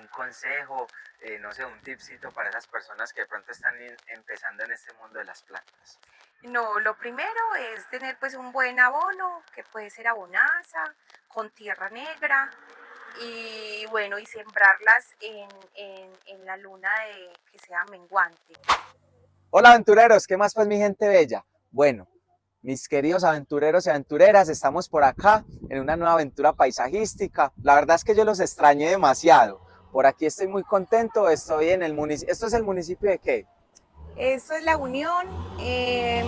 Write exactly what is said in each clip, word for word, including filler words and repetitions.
un consejo, eh, no sé, un tipcito para esas personas que de pronto están in, empezando en este mundo de las plantas? No, lo primero es tener pues un buen abono, que puede ser abonaza, con tierra negra, y bueno, y sembrarlas en, en, en la luna de, que sea menguante. Hola aventureros, ¿qué más pues mi gente bella? Bueno, mis queridos aventureros y aventureras, estamos por acá en una nueva aventura paisajística. La verdad es que yo los extrañé demasiado. Por aquí estoy muy contento, estoy en el municipio. ¿Esto es el municipio de qué? Esto es La Unión, eh,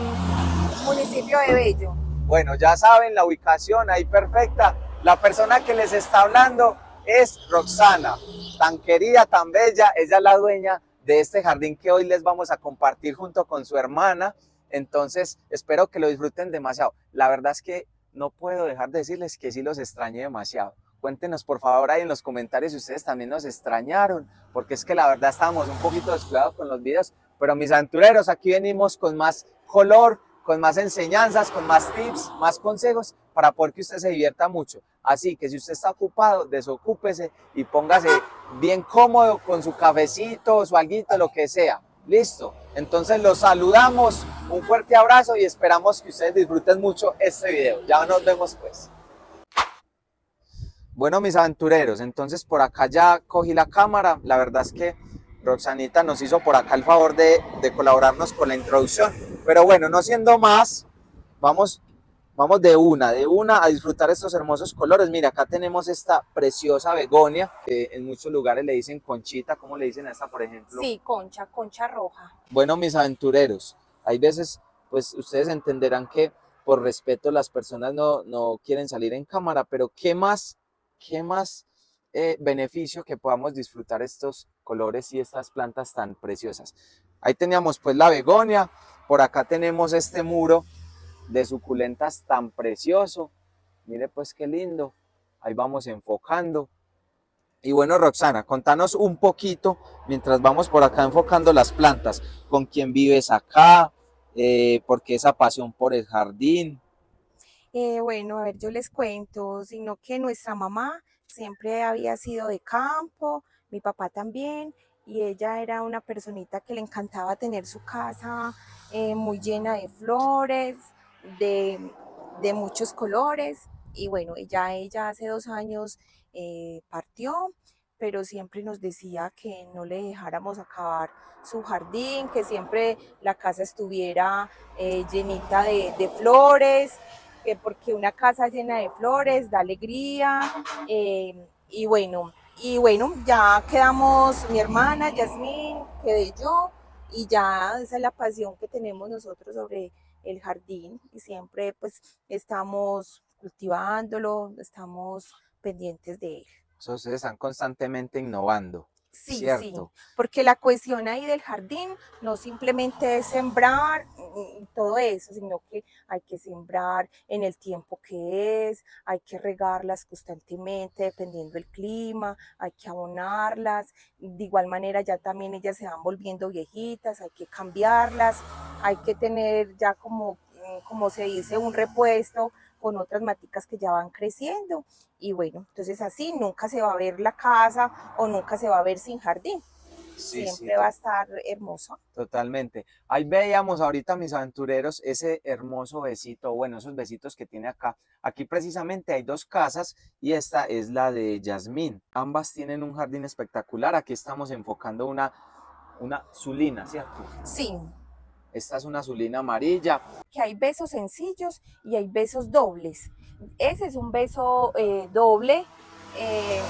municipio de Bello. Bueno, ya saben la ubicación ahí perfecta. La persona que les está hablando es Roxana, tan querida, tan bella. Ella es la dueña de este jardín que hoy les vamos a compartir junto con su hermana. Entonces, espero que lo disfruten demasiado. La verdad es que no puedo dejar de decirles que sí los extrañé demasiado. Cuéntenos por favor ahí en los comentarios si ustedes también nos extrañaron, porque es que la verdad estábamos un poquito descuidados con los videos, pero mis aventureros, aquí venimos con más color, con más enseñanzas, con más tips, más consejos, para poder que usted se divierta mucho. Así que si usted está ocupado, desocúpese y póngase bien cómodo con su cafecito, su alguito, lo que sea. Listo, entonces los saludamos, un fuerte abrazo y esperamos que ustedes disfruten mucho este video. Ya nos vemos pues. Bueno mis aventureros, entonces por acá ya cogí la cámara. La verdad es que Roxanita nos hizo por acá el favor de, de colaborarnos con la introducción. Pero bueno, no siendo más, vamos, vamos de una, de una a disfrutar estos hermosos colores. Mira, acá tenemos esta preciosa begonia, que en muchos lugares le dicen conchita. ¿Cómo le dicen a esta, por ejemplo? Sí, concha, concha roja. Bueno, mis aventureros, hay veces, pues ustedes entenderán que por respeto las personas no, no quieren salir en cámara, pero ¿qué más, qué más eh, beneficio que podamos disfrutar estos colores y estas plantas tan preciosas? Ahí teníamos pues la begonia, por acá tenemos este muro de suculentas tan precioso, mire pues qué lindo, ahí vamos enfocando. Y bueno Roxana, contanos un poquito, mientras vamos por acá enfocando las plantas, con quién vives acá, eh, por qué esa pasión por el jardín. Eh, bueno, a ver, yo les cuento, sino que nuestra mamá siempre había sido de campo, mi papá también, y ella era una personita que le encantaba tener su casa eh, muy llena de flores, De, de muchos colores. Y bueno, ella, ella hace dos años eh, partió, pero siempre nos decía que no le dejáramos acabar su jardín, que siempre la casa estuviera eh, llenita de, de flores, eh, porque una casa llena de flores da alegría. eh, y bueno, y bueno, ya quedamos mi hermana Yasmin, quedé yo, y ya esa es la pasión que tenemos nosotros sobre el jardín, y siempre pues estamos cultivándolo, estamos pendientes de él. O sea, están constantemente innovando. Sí, ¿cierto? Sí, porque la cuestión ahí del jardín no simplemente es sembrar y todo eso, sino que hay que sembrar en el tiempo que es, hay que regarlas constantemente dependiendo del clima, hay que abonarlas, de igual manera ya también ellas se van volviendo viejitas, hay que cambiarlas, hay que tener ya como, como se dice, un repuesto con otras maticas que ya van creciendo. Y bueno, entonces así nunca se va a ver la casa o nunca se va a ver sin jardín. Sí, siempre sí, va a estar hermoso. Totalmente. Ahí veíamos ahorita, mis aventureros, ese hermoso besito, bueno, esos besitos que tiene acá. Aquí precisamente hay dos casas y esta es la de Yasmin. Ambas tienen un jardín espectacular. Aquí estamos enfocando una, una zulina, ¿cierto? Sí. Esta es una azulina amarilla. Que hay besos sencillos y hay besos dobles. Ese es un beso eh, doble, eh,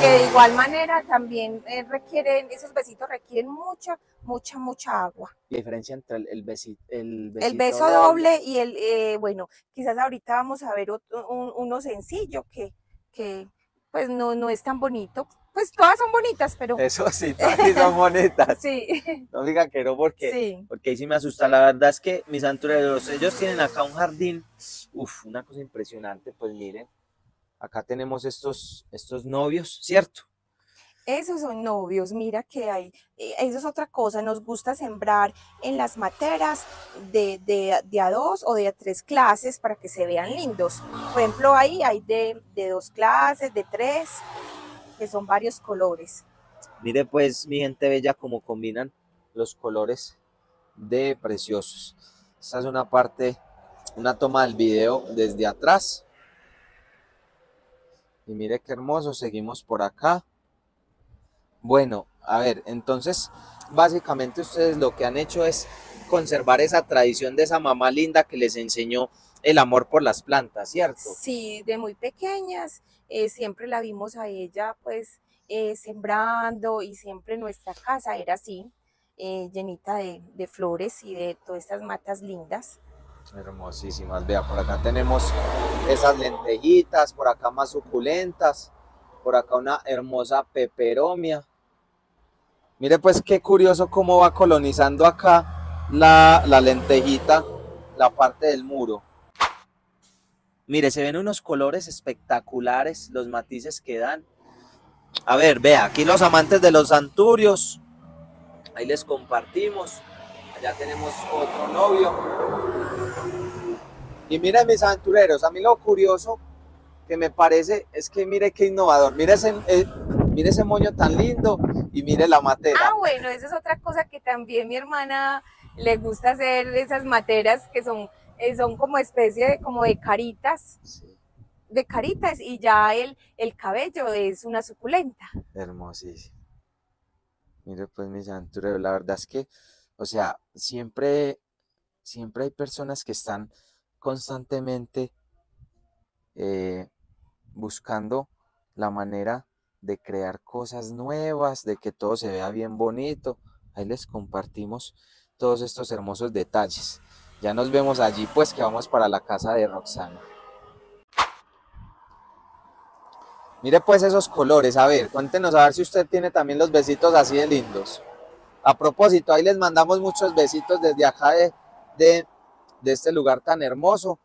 que de igual manera también eh, requieren, esos besitos requieren mucha, mucha, mucha agua. La diferencia entre el, el, besi, el besito El beso doble, doble y el, eh, bueno, quizás ahorita vamos a ver otro, un, uno sencillo que, que pues no, no es tan bonito. Pues todas son bonitas, pero... Eso sí, todas son bonitas. Sí. No digan que no, porque, sí. porque ahí sí me asusta. La verdad es que mis aventureros, ellos tienen acá un jardín, uff, una cosa impresionante. Pues miren, acá tenemos estos, estos novios, ¿cierto? Esos son novios, mira que hay, eso es otra cosa, nos gusta sembrar en las materas de, de, de a dos o de a tres clases para que se vean lindos. Por ejemplo, ahí hay de, de dos clases, de tres. que son varios colores. Mire pues, mi gente bella, cómo combinan los colores de preciosos. Esta es una parte, una toma del video desde atrás. Y mire qué hermoso, seguimos por acá. Bueno, a ver, entonces básicamente ustedes lo que han hecho es conservar esa tradición de esa mamá linda que les enseñó el amor por las plantas, ¿cierto? Sí, de muy pequeñas, eh, siempre la vimos a ella pues eh, sembrando, y siempre nuestra casa era así, eh, llenita de, de flores y de todas estas matas lindas. Hermosísimas, vea, por acá tenemos esas lentejitas, por acá más suculentas, por acá una hermosa peperomia. Mire pues qué curioso cómo va colonizando acá la, la lentejita, la parte del muro. Mire, se ven unos colores espectaculares, los matices que dan. A ver, vea, aquí los amantes de los santurios, ahí les compartimos, allá tenemos otro novio. Y miren mis aventureros, a mí lo curioso que me parece es que mire qué innovador, mire ese, eh, mire ese moño tan lindo y mire la matera. Ah, bueno, esa es otra cosa que también mi hermana le gusta hacer, esas materas que son, eh, son como especie de, como de caritas, sí. de caritas y ya el, el cabello es una suculenta. Hermosísimo. Mire pues mis aventureros, la verdad es que, o sea, siempre, siempre hay personas que están constantemente eh, buscando la manera de crear cosas nuevas, de que todo se vea bien bonito. Ahí les compartimos todos estos hermosos detalles. Ya nos vemos allí pues, que vamos para la casa de Roxana. Mire pues esos colores, a ver, cuéntenos a ver si usted tiene también los besitos así de lindos. A propósito, ahí les mandamos muchos besitos desde acá de... de de este lugar tan hermoso.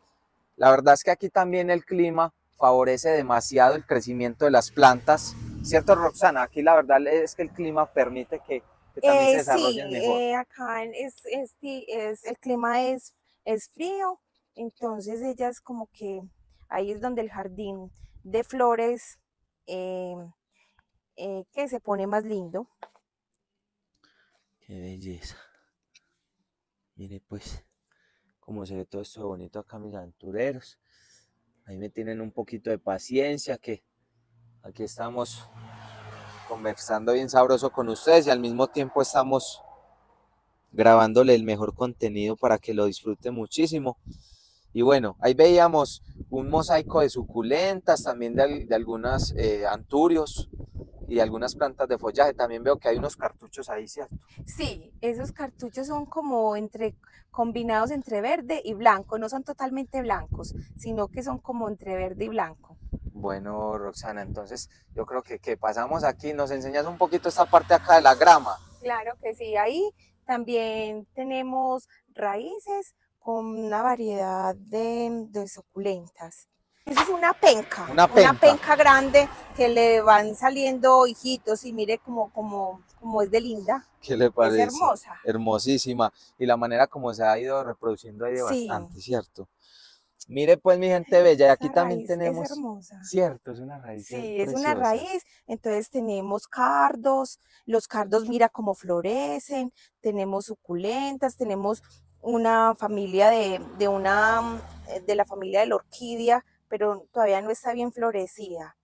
La verdad es que aquí también el clima favorece demasiado el crecimiento de las plantas, ¿cierto, Roxana? Aquí la verdad es que el clima permite que, que también eh, se desarrollen sí, mejor. Eh, acá es, es, es, el clima es, es frío, entonces ellas como que ahí es donde el jardín de flores eh, eh, que se pone más lindo. Qué belleza. Mire pues como se ve todo esto bonito acá, mis aventureros. Ahí me tienen un poquito de paciencia, que aquí estamos conversando bien sabroso con ustedes y al mismo tiempo estamos grabándole el mejor contenido para que lo disfruten muchísimo. Y bueno, ahí veíamos un mosaico de suculentas, también de, de algunas eh, anturios y algunas plantas de follaje. También veo que hay unos cartuchos ahí, ¿cierto? Sí, esos cartuchos son como entre combinados entre verde y blanco, no son totalmente blancos, sino que son como entre verde y blanco. Bueno, Roxana, entonces yo creo que, que pasamos aquí, nos enseñas un poquito esta parte acá de la grama. Claro que sí, ahí también tenemos raíces con una variedad de, de suculentas. Esa es una penca, una penca, una penca grande que le van saliendo hijitos y mire como, como, como es de linda. ¿Qué le parece? Es hermosa. Hermosísima. Y la manera como se ha ido reproduciendo ahí sí. Bastante, ¿cierto? Mire pues mi gente bella, esa aquí raíz también tenemos... Es hermosa. ¿Cierto? Es una raíz. Sí, es preciosa. Una raíz. Entonces tenemos cardos, los cardos mira cómo florecen, tenemos suculentas, tenemos una familia de, de, una, de la familia de la orquídea, pero todavía no está bien florecida.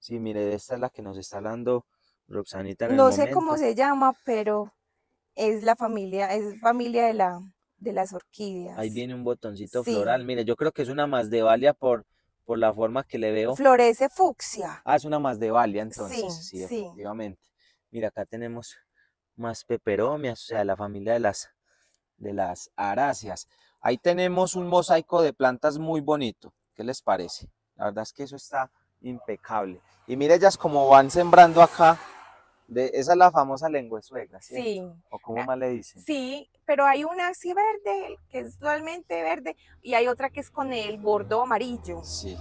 Sí, mire, esta es la que nos está hablando Roxanita en el momento. No sé cómo se llama, pero es la familia, es familia de, la, de las orquídeas. Ahí viene un botoncito sí. Floral, mire, yo creo que es una masdevalia por, por la forma que le veo. Florece fucsia. Ah, es una masdevalia entonces, sí, sí, sí. Efectivamente. Mira, acá tenemos más peperomias, o sea, la familia de las, de las aráceas. Ahí tenemos un mosaico de plantas muy bonito. ¿Qué les parece? La verdad es que eso está impecable. Y mire ellas como van sembrando acá, de, esa es la famosa lengüesuegra, ¿cierto? Sí. ¿O cómo más le dicen? Sí, pero hay una así verde, que es totalmente verde, y hay otra que es con el bordo amarillo. Sí.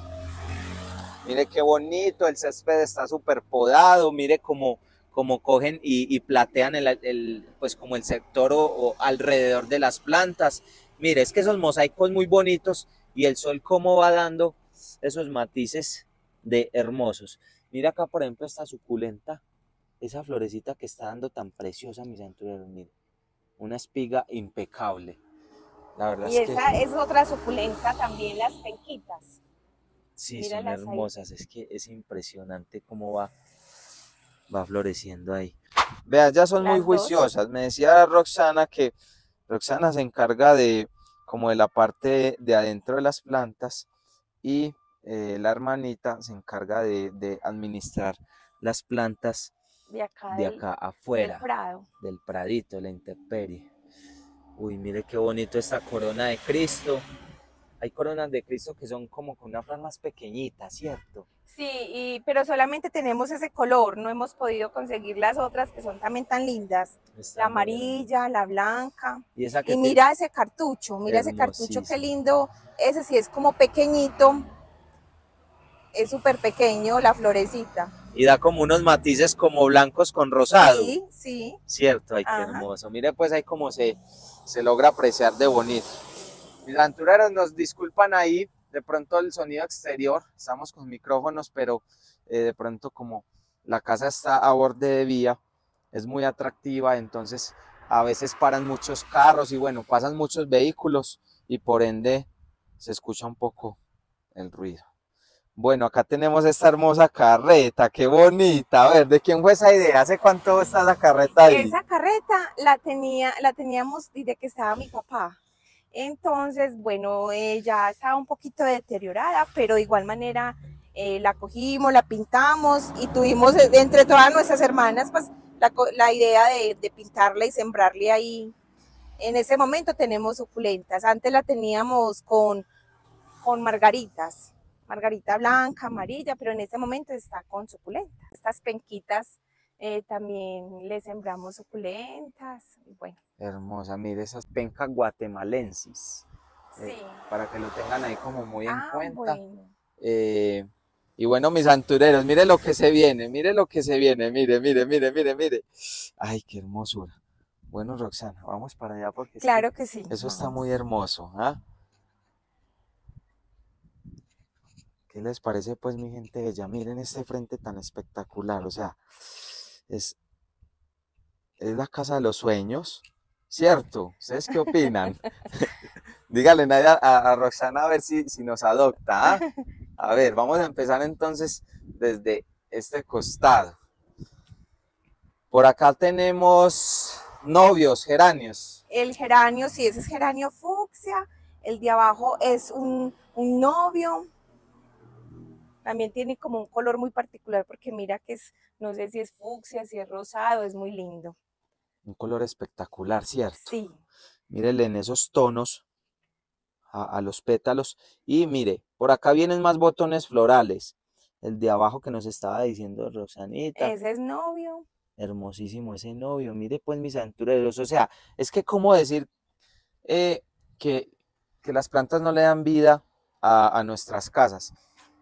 Mire qué bonito, el césped está súper podado, mire cómo, cómo cogen y, y platean el, el, pues como el sector o, o alrededor de las plantas. Mire, es que esos mosaicos muy bonitos, y el sol cómo va dando esos matices de hermosos. Mira acá, por ejemplo, esta suculenta, esa florecita que está dando tan preciosa, mis antureros, mira. Una espiga impecable. La verdad y es esa que... es otra suculenta también, las penquitas. Sí, míralas, son hermosas. Ahí. Es que es impresionante cómo va, va floreciendo ahí. Vean, ya son las muy juiciosas. Dos. Me decía Roxana que Roxana se encarga de como de la parte de adentro de las plantas y eh, la hermanita se encarga de, de administrar las plantas de acá, de acá del, afuera, del, prado. del pradito, la intemperie. Uy, mire qué bonito esta corona de Cristo. Hay coronas de Cristo que son como con una flor más pequeñita, ¿cierto? Sí, y, pero solamente tenemos ese color, no hemos podido conseguir las otras que son también tan lindas. Está la amarilla, bien. La blanca. Y, esa que y te... mira ese cartucho, mira ese cartucho, qué lindo. Ese sí es como pequeñito, es súper pequeño la florecita. Y da como unos matices como blancos con rosado. Sí, sí. Cierto, ay, ajá, qué hermoso. Mire pues ahí como se, se logra apreciar de bonito. Mis antureros, nos disculpan ahí, de pronto el sonido exterior, estamos con micrófonos, pero eh, de pronto como la casa está a borde de vía, es muy atractiva, entonces a veces paran muchos carros y bueno, pasan muchos vehículos y por ende se escucha un poco el ruido. Bueno, acá tenemos esta hermosa carreta, qué bonita. A ver, ¿de quién fue esa idea? ¿Hace cuánto está la carreta ahí? Esa carreta la, tenía, la teníamos desde que estaba mi papá. Entonces, bueno, eh, ya estaba un poquito deteriorada, pero de igual manera eh, la cogimos, la pintamos y tuvimos entre todas nuestras hermanas pues, la, la idea de, de pintarla y sembrarle ahí. En ese momento tenemos suculentas, antes la teníamos con, con margaritas, margarita blanca, amarilla, pero en este momento está con suculentas. Estas penquitas eh, también le sembramos suculentas, y bueno. Hermosa, mire esas pencas guatemalensis, sí. eh, para que lo tengan ahí como muy ah, en cuenta. Bueno. Eh, y bueno, mis antureros, mire lo que se viene, mire lo que se viene, mire, mire, mire, mire, mire. Ay, qué hermosura. Bueno, Roxana, vamos para allá porque claro que sí. Eso está muy hermoso. ¿Eh? ¿Qué les parece pues mi gente bella? Miren este frente tan espectacular, o sea, es, es la casa de los sueños. ¿Cierto? ¿Ustedes qué opinan? Díganle a, a, a Roxana a ver si, si nos adopta. ¿Eh? A ver, vamos a empezar entonces desde este costado. Por acá tenemos novios, geranios. El geranio, sí, ese es geranio fucsia. El de abajo es un, un novio. También tiene como un color muy particular porque mira que es, no sé si es fucsia, si es rosado, es muy lindo. Un color espectacular, ¿cierto? Sí. Mírele en esos tonos a, a los pétalos. Y mire, por acá vienen más botones florales. El de abajo que nos estaba diciendo Roxanita. Ese es novio. Hermosísimo ese novio. Mire pues mis antureros. O sea, es que cómo decir eh, que, que las plantas no le dan vida a, a nuestras casas.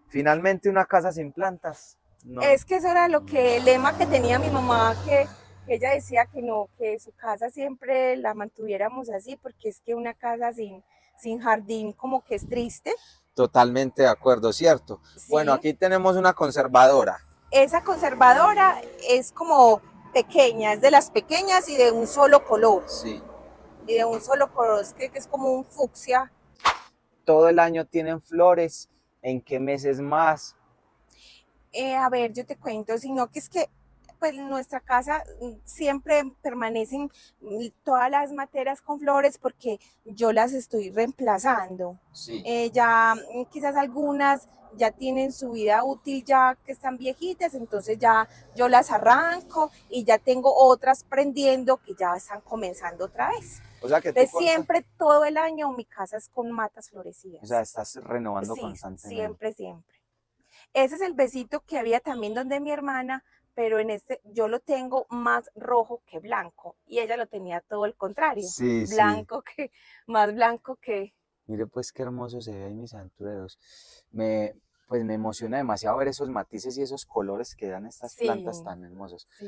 Finalmente una casa sin plantas. No. Es que eso era lo que el lema que tenía mi mamá que... Ella decía que no, que su casa siempre la mantuviéramos así, porque es que una casa sin, sin jardín como que es triste. Totalmente de acuerdo, ¿cierto? Sí. Bueno, aquí tenemos una conservadora. Esa conservadora es como pequeña, es de las pequeñas y de un solo color. Sí. Y de un solo color, es que es como un fucsia. Todo el año tienen flores, ¿en qué meses más? Eh, a ver, yo te cuento, sino que es que pues en nuestra casa siempre permanecen todas las materias con flores porque yo las estoy reemplazando. Sí. Eh, ya quizás algunas ya tienen su vida útil ya que están viejitas, entonces ya yo las arranco y ya tengo otras prendiendo que ya están comenzando otra vez. O sea que tú entonces, siempre todo el año mi casa es con matas florecidas. O sea, estás renovando sí, constantemente. Siempre, siempre. Ese es el besito que había también donde mi hermana, pero en este yo lo tengo más rojo que blanco, y ella lo tenía todo el contrario, sí, blanco sí. que, más blanco que... Mire pues qué hermoso se ve ahí mis antureros, me, pues me emociona demasiado ver esos matices y esos colores que dan estas sí, plantas tan hermosas. Sí.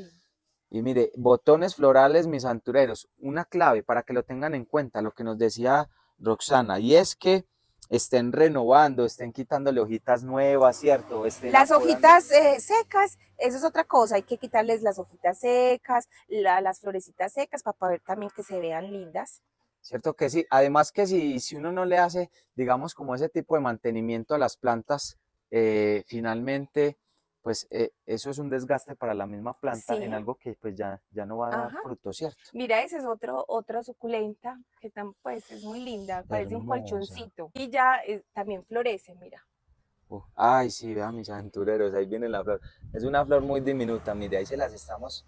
Y mire, botones florales mis antureros, una clave para que lo tengan en cuenta, lo que nos decía Roxana, y es que estén renovando, estén quitándole hojitas nuevas, ¿cierto? Estén las apodando. Hojitas eh, secas, eso es otra cosa, hay que quitarles las hojitas secas, la, las florecitas secas para poder también que se vean lindas. Cierto que sí, además que si, si uno no le hace, digamos, como ese tipo de mantenimiento a las plantas, eh, finalmente, pues eh, eso es un desgaste para la misma planta, sí, en algo que pues ya, ya no va a dar, ajá, fruto, ¿cierto? Mira, esa es otro, otra suculenta que tan, pues, es muy linda, parece hermosa, un colchoncito, y ya eh, también florece, mira. Uh, ay, sí, vean mis aventureros, ahí viene la flor, es una flor muy diminuta, mire, ahí se las estamos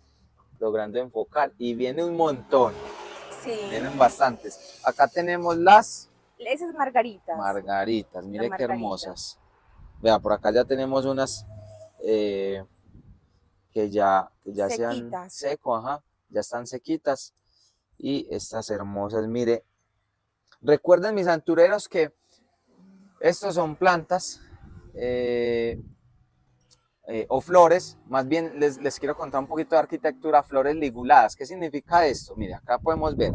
logrando enfocar, y viene un montón, sí, vienen bastantes. Acá tenemos las... Esas margaritas. Margaritas, mire qué margarita, hermosas. Vea, por acá ya tenemos unas... Eh, que ya, ya sean seco, ajá, ya están sequitas, y estas hermosas, mire, recuerden mis aventureros que estos son plantas eh, eh, o flores, más bien les, les quiero contar un poquito de arquitectura, flores liguladas. ¿Qué significa esto? Mire, acá podemos ver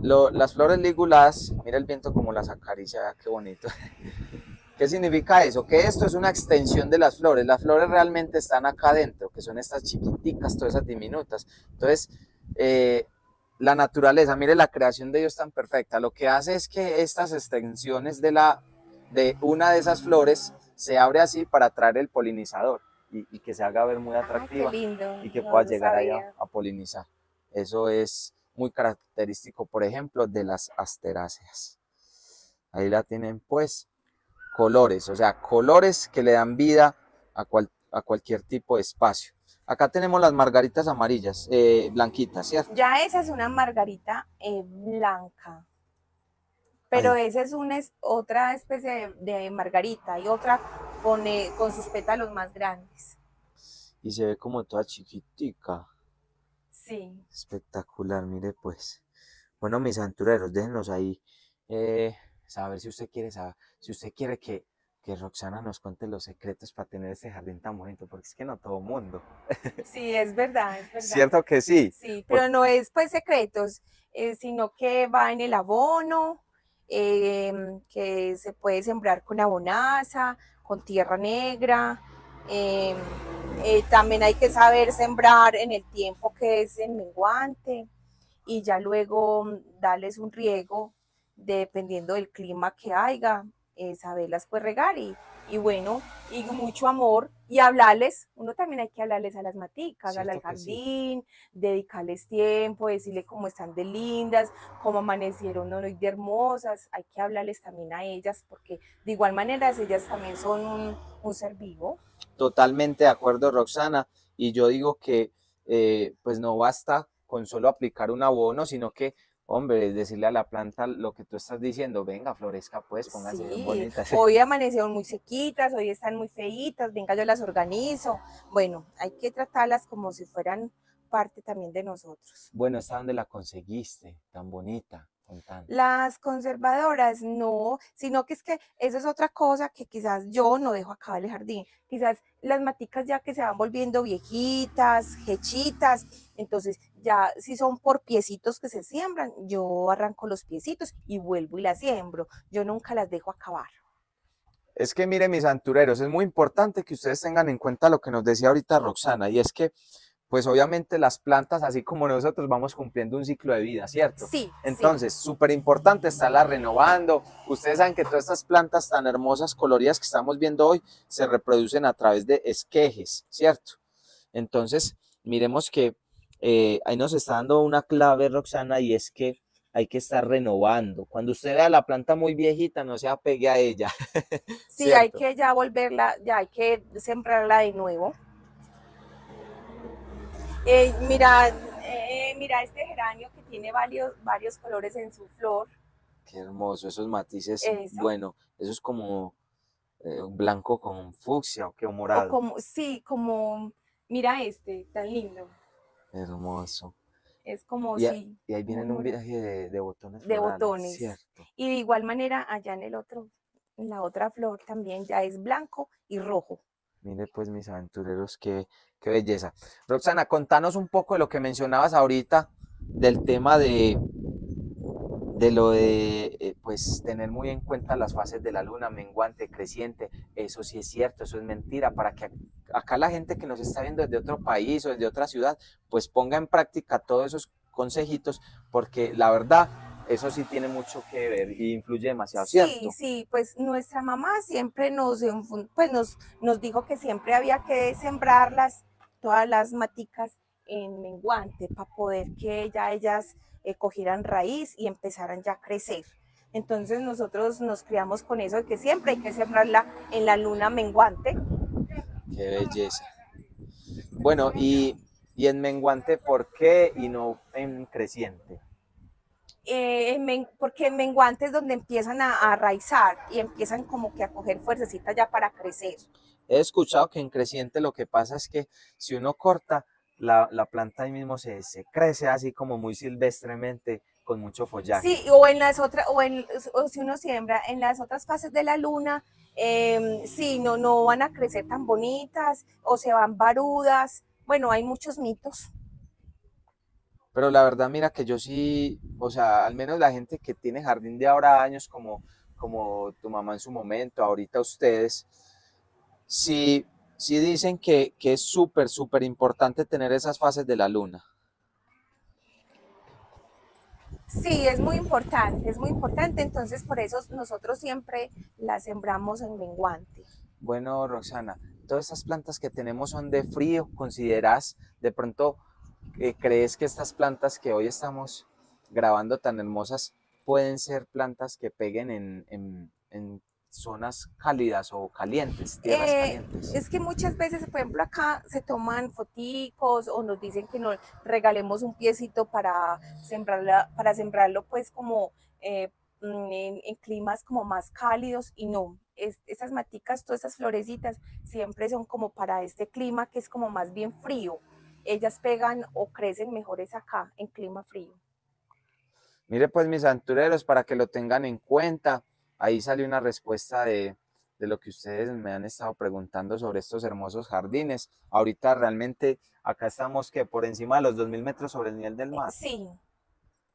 lo, las flores liguladas, mira el viento como las acaricia, qué bonito. ¿Qué significa eso? Que esto es una extensión de las flores, las flores realmente están acá adentro, que son estas chiquiticas, todas esas diminutas. Entonces, eh, la naturaleza, mire la creación de Dios tan perfecta, lo que hace es que estas extensiones de, la, de una de esas flores se abre así para atraer el polinizador y, y que se haga ver muy atractiva. Ay, qué lindo. Y que no, pueda llegar ahí a, a polinizar. Eso es muy característico, por ejemplo, de las asteráceas. Ahí la tienen pues. Colores, o sea, colores que le dan vida a, cual, a cualquier tipo de espacio. Acá tenemos las margaritas amarillas, eh, blanquitas, ¿cierto? Ya esa es una margarita eh, blanca, pero ahí, esa es una, es otra especie de, de margarita, y otra con, eh, con sus pétalos más grandes. Y se ve como toda chiquitica. Sí. Espectacular, mire pues. Bueno, mis aventureros, déjenos ahí. Eh, saber si usted quiere saber, si usted quiere que, que Roxana nos cuente los secretos para tener este jardín tan bonito, porque es que no todo mundo. Sí, es verdad, es verdad. ¿Cierto que sí? Sí, pero pues, no es pues secretos, eh, sino que va en el abono, eh, que se puede sembrar con abonaza, con tierra negra, eh, eh, también hay que saber sembrar en el tiempo que es en menguante, y ya luego darles un riego, dependiendo del clima que haya, eh, saberlas pues regar, y, y bueno, y mucho amor, y hablarles, uno también hay que hablarles a las maticas, hablarles al jardín, sí, dedicarles tiempo, decirle cómo están de lindas, cómo amanecieron hoy de hermosas, hay que hablarles también a ellas, porque de igual manera ellas también son un, un ser vivo. Totalmente de acuerdo, Roxana, y yo digo que eh, pues no basta con solo aplicar un abono, sino que hombre, decirle a la planta lo que tú estás diciendo, venga, florezca pues, póngase, sí, bien bonitas. Hoy amanecieron muy sequitas, hoy están muy feitas, venga, yo las organizo. Bueno, hay que tratarlas como si fueran parte también de nosotros. Bueno, ¿hasta dónde la conseguiste? Tan bonita. Las conservadoras, no, sino que es que eso es otra cosa que quizás yo no dejo acabar el jardín, quizás las maticas ya que se van volviendo viejitas, hechitas, entonces ya si son por piecitos que se siembran, yo arranco los piecitos y vuelvo y las siembro, yo nunca las dejo acabar. Es que mire mis aventureros, es muy importante que ustedes tengan en cuenta lo que nos decía ahorita Roxana, y es que pues obviamente las plantas, así como nosotros, vamos cumpliendo un ciclo de vida, ¿cierto? Sí. Entonces, súper importante estarlas renovando. Ustedes saben que todas estas plantas tan hermosas, coloridas que estamos viendo hoy, se reproducen a través de esquejes, ¿cierto? Entonces, miremos que eh, ahí nos está dando una clave, Roxana, y es que hay que estar renovando. Cuando usted vea la planta muy viejita, no se apegue a ella. Sí, ¿cierto? Hay que ya volverla, ya hay que sembrarla de nuevo. Eh, mira, eh, mira este geranio que tiene varios, varios colores en su flor. Qué hermoso, esos matices, eso. Bueno, eso es como eh, blanco con fucsia o qué, o morado. O como, sí, como, mira este, tan lindo. Hermoso. Es como, y, sí. Y ahí vienen un viraje de, de botones. De florales, botones. Cierto. Y de igual manera allá en el otro, en la otra flor también ya es blanco y rojo. Mire pues mis aventureros, qué, qué belleza. Roxana, contanos un poco de lo que mencionabas ahorita del tema de, de lo de eh, pues tener muy en cuenta las fases de la luna, menguante, creciente. Eso sí es cierto, eso es mentira, para que acá la gente que nos está viendo desde otro país o desde otra ciudad, pues ponga en práctica todos esos consejitos, porque la verdad eso sí tiene mucho que ver y influye demasiado, sí, ¿cierto? Sí, sí, pues nuestra mamá siempre nos, pues nos, nos dijo que siempre había que sembrarlas, todas las maticas en menguante, para poder que ya ellas eh, cogieran raíz y empezaran ya a crecer. Entonces nosotros nos criamos con eso de que siempre hay que sembrarla en la luna menguante. ¡Qué belleza! Bueno, y, y en menguante, ¿por qué y no en creciente? Eh, men, porque en menguante es donde empiezan a, a arraizar y empiezan como que a coger fuercecita ya para crecer. He escuchado que en creciente lo que pasa es que si uno corta, la, la planta ahí mismo se, se crece así como muy silvestremente, con mucho follaje. Sí, o en las otras, o, en, o si uno siembra en las otras fases de la luna, eh, sí, no, no van a crecer tan bonitas o se van varudas. Bueno, hay muchos mitos. Pero la verdad, mira que yo sí, o sea, al menos la gente que tiene jardín de ahora años, como, como tu mamá en su momento, ahorita ustedes, sí, sí dicen que, que es súper, súper importante tener esas fases de la luna. Sí, es muy importante, es muy importante, entonces por eso nosotros siempre las sembramos en menguante. Bueno, Roxana, todas esas plantas que tenemos son de frío, ¿consideras de pronto... ¿Crees que estas plantas que hoy estamos grabando tan hermosas pueden ser plantas que peguen en, en, en zonas cálidas o calientes, tierras eh, calientes? Es que muchas veces, por ejemplo, acá se toman foticos o nos dicen que nos regalemos un piecito para, sembrarla, para sembrarlo pues como eh, en, en climas como más cálidos, y no. Es, esas maticas, todas esas florecitas siempre son como para este clima que es como más bien frío. Ellas pegan o crecen mejores acá en clima frío. Mire pues, mis aventureros, para que lo tengan en cuenta, ahí salió una respuesta de, de lo que ustedes me han estado preguntando sobre estos hermosos jardines. Ahorita realmente acá estamos que por encima de los dos mil metros sobre el nivel del mar. Sí.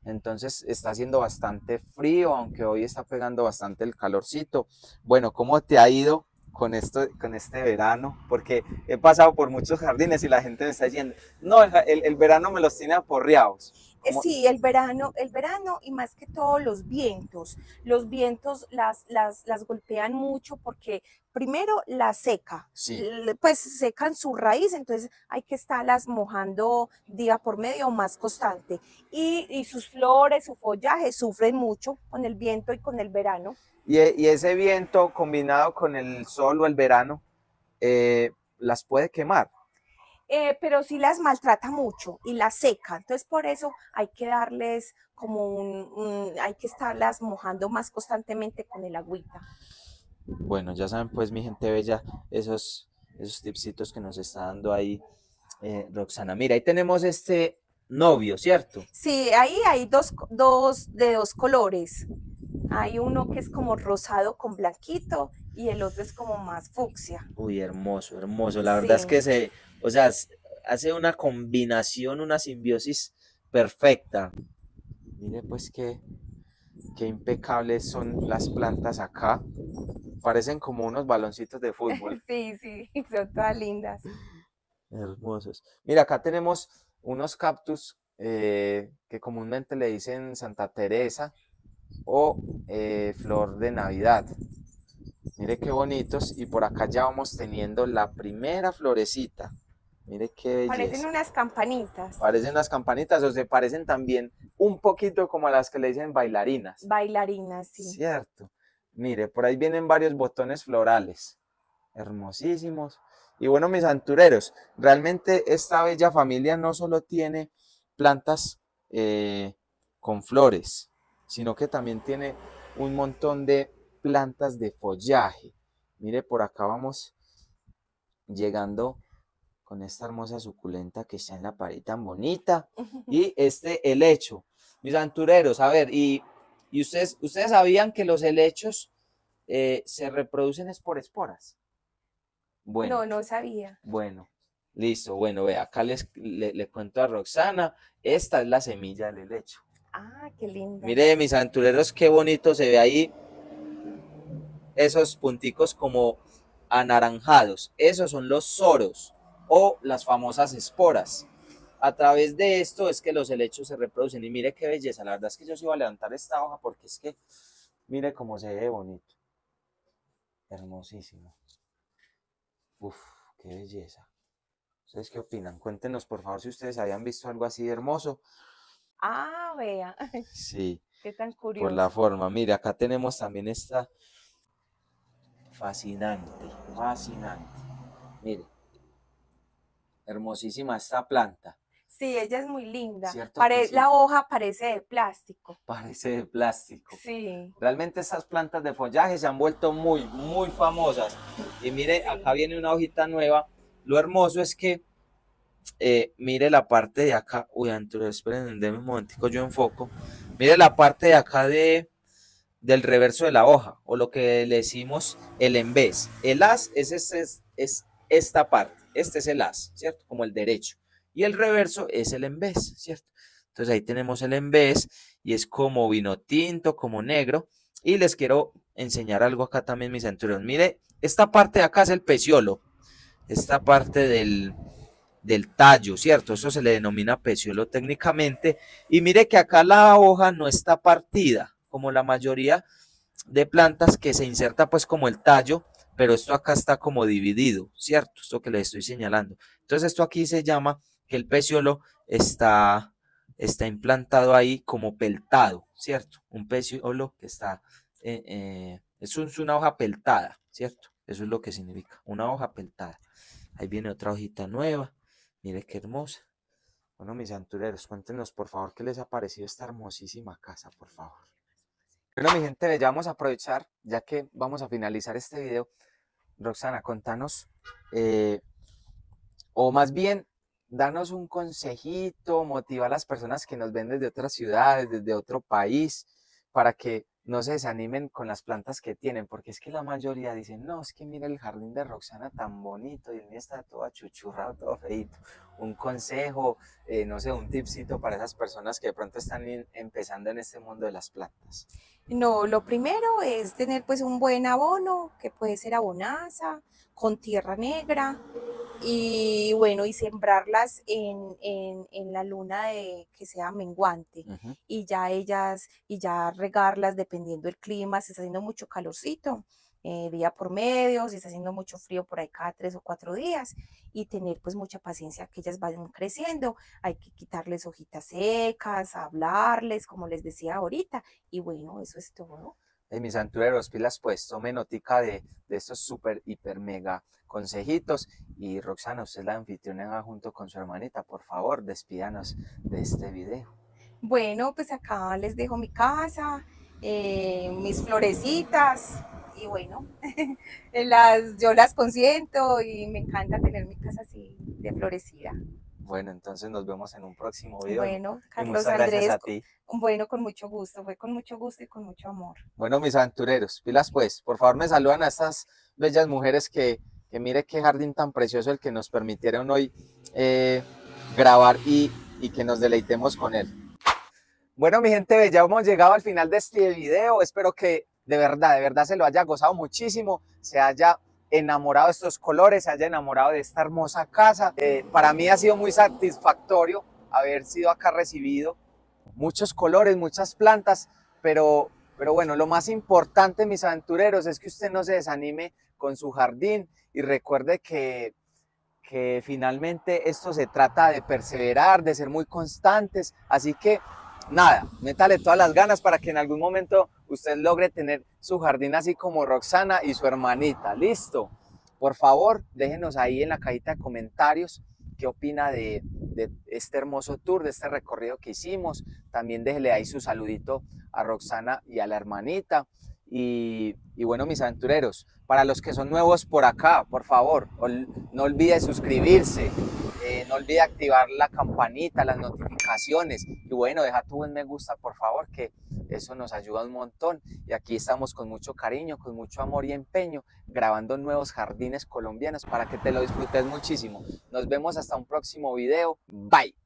Entonces está haciendo bastante frío, aunque hoy está pegando bastante el calorcito. Bueno, ¿cómo te ha ido con esto, con este verano? Porque he pasado por muchos jardines y la gente me está diciendo, no, el, el verano me los tiene aporreados. ¿Cómo? Sí, el verano, el verano y más que todo los vientos, los vientos las, las, las golpean mucho porque primero la seca, sí. Pues secan su raíz, entonces hay que estarlas mojando día por medio más constante, y, y sus flores, su follaje sufren mucho con el viento y con el verano. Y ese viento combinado con el sol o el verano, eh, las puede quemar. Eh, pero sí las maltrata mucho y las seca, entonces por eso hay que darles como un, un, hay que estarlas mojando más constantemente con el agüita. Bueno, ya saben pues, mi gente bella, esos, esos tipsitos que nos está dando ahí eh, Roxana. Mira, ahí tenemos este novio, ¿cierto? Sí, ahí hay dos, dos de dos colores. Hay uno que es como rosado con blanquito y el otro es como más fucsia. Uy, hermoso, hermoso. La verdad sí. Es que se, o sea, hace una combinación, una simbiosis perfecta. Mire pues qué, qué impecables son las plantas acá. Parecen como unos baloncitos de fútbol. Sí, sí, son todas lindas. Hermosos. Mira, acá tenemos unos cactus eh, que comúnmente le dicen Santa Teresa o eh, flor de Navidad. Mire qué bonitos, y por acá ya vamos teniendo la primera florecita. Mire qué belleza. Parecen unas campanitas. Parecen unas campanitas, o se parecen también un poquito como a las que le dicen bailarinas. Bailarinas, sí. Cierto. Mire, por ahí vienen varios botones florales, hermosísimos. Y bueno, mis aventureros, realmente esta bella familia no solo tiene plantas eh, con flores, sino que también tiene un montón de plantas de follaje. Mire, por acá vamos llegando con esta hermosa suculenta que está en la pared tan bonita, y este helecho. Mis aventureros, a ver, y, y ustedes, ustedes sabían que los helechos eh, se reproducen es por esporas. Bueno, no, no sabía. Bueno, listo, bueno, ve, acá les, le, le cuento a Roxana, esta es la semilla del helecho. Ah, qué lindo. Mire, mis aventureros, qué bonito se ve ahí. Esos punticos como anaranjados. Esos son los soros o las famosas esporas. A través de esto es que los helechos se reproducen. Y mire qué belleza. La verdad es que yo sí voy a levantar esta hoja porque es que mire cómo se ve bonito. Hermosísimo. Uf, qué belleza. ¿Ustedes qué opinan? Cuéntenos, por favor, si ustedes habían visto algo así de hermoso. Ah, vea. Sí. Qué tan curioso. Por la forma. Mire, acá tenemos también esta. Fascinante, fascinante. Mire. Hermosísima esta planta. Sí, ella es muy linda. Pare, sí. La hoja parece de plástico. Parece de plástico. Sí. Realmente estas plantas de follaje se han vuelto muy, muy famosas. Y mire, sí. Acá viene una hojita nueva. Lo hermoso es que, eh, mire la parte de acá. Uy, Antonio, esperen, denme un momentico, yo enfoco. Mire la parte de acá de, del reverso de la hoja, o lo que le decimos el en vez. El as es, este, es esta parte. Este es el as, ¿cierto? Como el derecho. Y el reverso es el en vez, ¿cierto? Entonces ahí tenemos el en vez y es como vino tinto, como negro. Y les quiero enseñar algo acá también, mis aventureros. Mire, esta parte de acá es el peciolo. Esta parte del, del tallo, ¿cierto? Eso se le denomina peciolo técnicamente. Y mire que acá la hoja no está partida, como la mayoría de plantas que se inserta pues como el tallo. Pero esto acá está como dividido, ¿cierto? Esto que les estoy señalando. Entonces esto aquí se llama que el peciolo está, está implantado ahí como peltado, ¿cierto? Un peciolo que está, eh, eh, es, un, es una hoja peltada, ¿cierto? Eso es lo que significa, una hoja peltada. Ahí viene otra hojita nueva, mire qué hermosa. Bueno, mis aventureros, cuéntenos por favor qué les ha parecido esta hermosísima casa, por favor. Bueno, mi gente, ya vamos a aprovechar, ya que vamos a finalizar este video. Roxana, contanos, eh, o más bien, danos un consejito, motiva a las personas que nos ven desde otras ciudades, desde otro país, para que no se desanimen con las plantas que tienen, porque es que la mayoría dicen, no, es que mira el jardín de Roxana tan bonito, y el mío está todo achuchurrado, todo feito. Un consejo, eh, no sé, un tipcito para esas personas que de pronto están in, empezando en este mundo de las plantas. No, lo primero es tener pues un buen abono, que puede ser abonaza, con tierra negra, y bueno, y sembrarlas en, en, en la luna de que sea menguante, uh-huh. y ya ellas, y ya regarlas dependiendo del clima, si está haciendo mucho calorcito, eh, día por medio, si está haciendo mucho frío por ahí cada tres o cuatro días, y tener pues mucha paciencia que ellas vayan creciendo, hay que quitarles hojitas secas, hablarles, como les decía ahorita, y bueno, eso es todo. Hey, mis aventureros, pilas pues, tome notica de, de estos super, hiper, mega consejitos. Y Roxana, usted es la anfitriona junto con su hermanita, por favor, despídanos de este video. Bueno, pues acá les dejo mi casa, eh, mis florecitas, y bueno, las, yo las consiento y me encanta tener mi casa así de florecida. Bueno, entonces nos vemos en un próximo video. Bueno, Carlos Andrés, a ti. Bueno, con mucho gusto, fue con mucho gusto y con mucho amor. Bueno, mis aventureros, pilas pues, por favor me saludan a estas bellas mujeres que, que mire qué jardín tan precioso el que nos permitieron hoy eh, grabar y, y que nos deleitemos con él. Bueno, mi gente, ya hemos llegado al final de este video, espero que de verdad, de verdad se lo haya gozado muchísimo, se haya enamorado de estos colores, se haya enamorado de esta hermosa casa. Eh, para mí ha sido muy satisfactorio haber sido acá recibido, muchos colores, muchas plantas, pero, pero bueno, lo más importante, mis aventureros, es que usted no se desanime con su jardín y recuerde que, que finalmente esto se trata de perseverar, de ser muy constantes, así que nada, métale todas las ganas para que en algún momento usted logre tener su jardín así como Roxana y su hermanita. ¿Listo? Por favor, déjenos ahí en la cajita de comentarios qué opina de, de este hermoso tour, de este recorrido que hicimos. También déjele ahí su saludito a Roxana y a la hermanita. Y, y bueno, mis aventureros, para los que son nuevos por acá, por favor, ol, no olvide suscribirse, eh, no olvide activar la campanita, las notificaciones, y bueno, deja tu buen me gusta, por favor, que eso nos ayuda un montón, y aquí estamos con mucho cariño, con mucho amor y empeño, grabando nuevos jardines colombianos para que te lo disfrutes muchísimo. Nos vemos hasta un próximo video, bye.